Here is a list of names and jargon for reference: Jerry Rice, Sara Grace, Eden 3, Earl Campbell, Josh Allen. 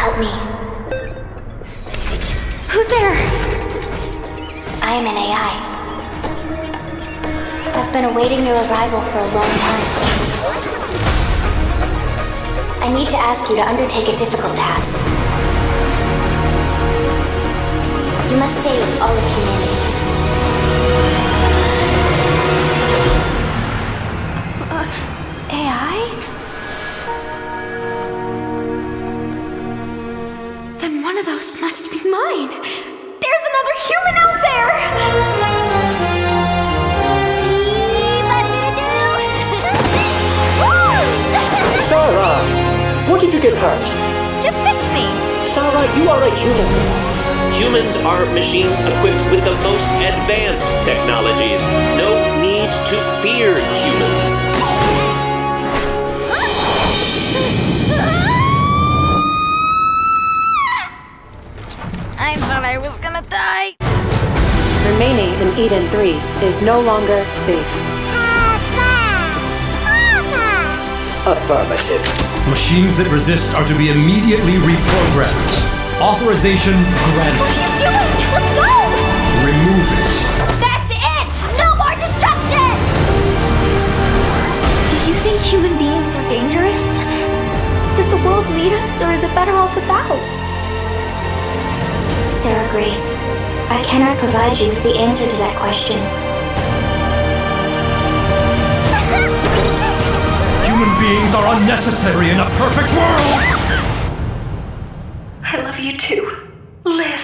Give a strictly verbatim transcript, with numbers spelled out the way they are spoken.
help me. Who's there? I am an A I. I've been awaiting your arrival for a long time. I need to ask you to undertake a difficult task. You must save all of humanity. Must be mine. There's another human out there. Sara, what did you get hurt? Just fix me. Sara, you are a human. Humans are machines equipped with the most advanced technologies. No need to fear humans. I was gonna die. Remaining in Eden three is no longer safe. Papa! Papa! Affirmative. Machines that resist are to be immediately reprogrammed. Authorization granted. What are you doing? Let's go! Remove it. That's it! No more destruction! Do you think human beings are dangerous? Does the world need us, or is it better off without? Sara Grace, I cannot provide you with the answer to that question. Human beings are unnecessary in a perfect world! I love you too. Live.